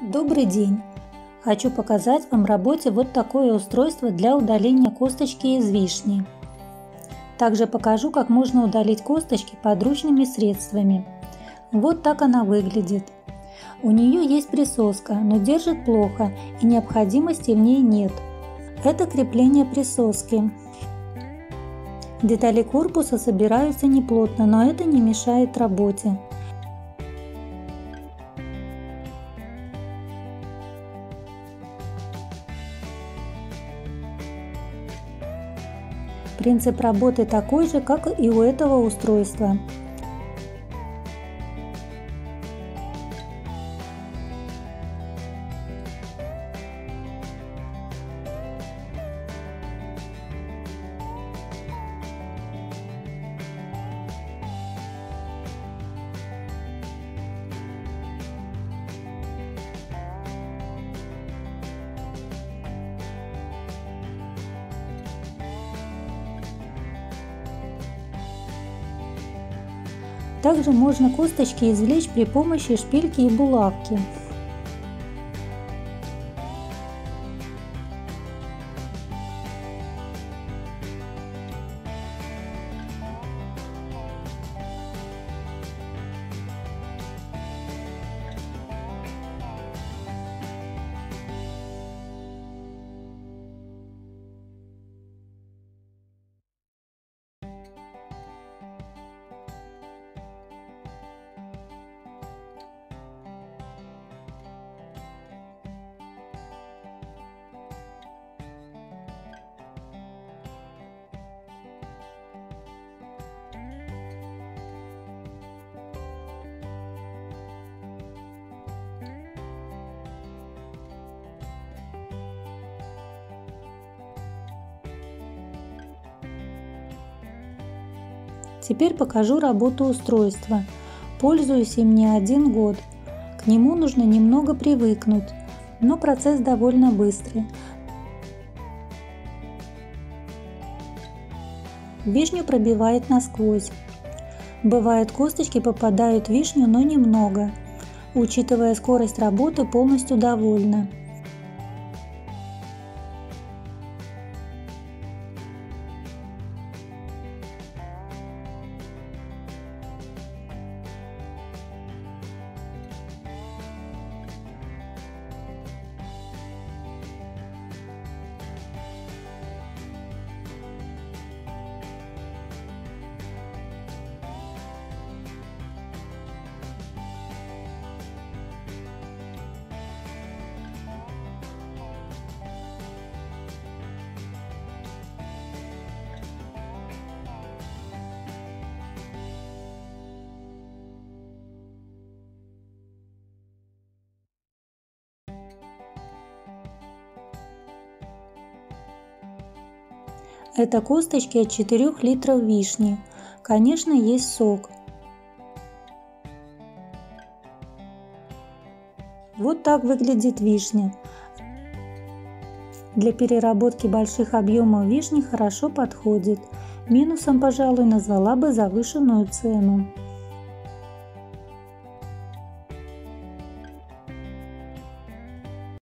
Добрый день! Хочу показать вам в работе вот такое устройство для удаления косточки из вишни. Также покажу, как можно удалить косточки подручными средствами. Вот так она выглядит. У нее есть присоска, но держит плохо и необходимости в ней нет. Это крепление присоски. Детали корпуса собираются неплотно, но это не мешает работе. Принцип работы такой же, как и у этого устройства. Также можно косточки извлечь при помощи шпильки и булавки. Теперь покажу работу устройства. Пользуюсь им не один год. К нему нужно немного привыкнуть, но процесс довольно быстрый. Вишню пробивает насквозь. Бывает, косточки попадают в вишню, но немного. Учитывая скорость работы, полностью довольна. Это косточки от 4 литров вишни. Конечно, есть сок. Вот так выглядит вишня. Для переработки больших объемов вишни хорошо подходит. Минусом, пожалуй, назвала бы завышенную цену.